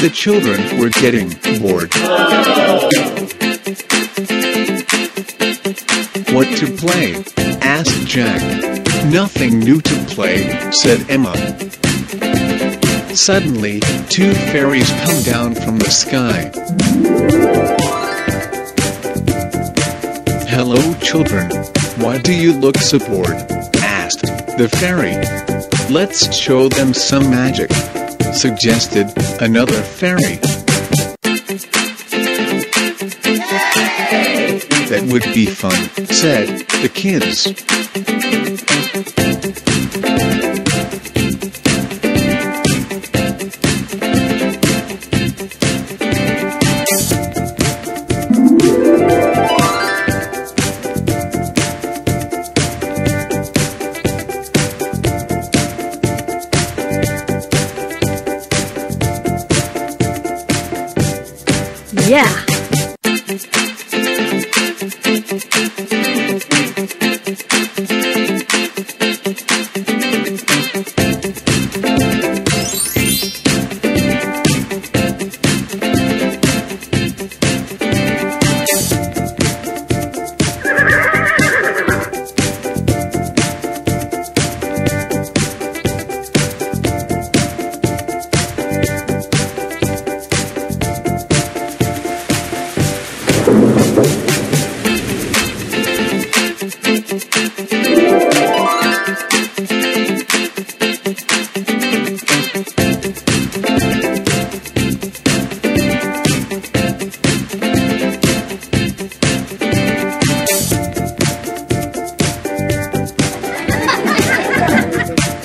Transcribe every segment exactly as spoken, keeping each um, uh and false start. The children were getting bored. What to play? Asked Jack. Nothing new to play, said Emma. Suddenly, two fairies come down from the sky. Hello children, why do you look so bored? Asked the fairy. Let's show them some magic, suggested another fairy. Yay! That would be fun, said the kids. Yeah!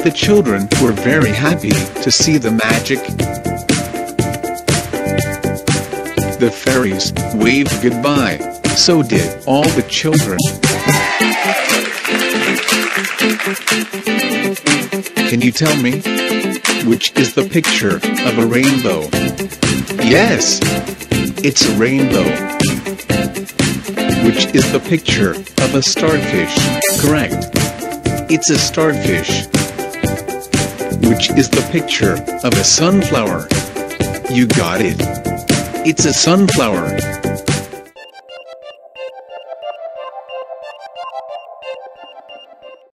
The children were very happy to see the magic. The fairies waved goodbye, so did all the children. Can you tell me which is the picture of a rainbow? Yes, it's a rainbow. Which is the picture of a starfish? Correct. It's a starfish. Which is the picture of a sunflower? You got it. It's a sunflower.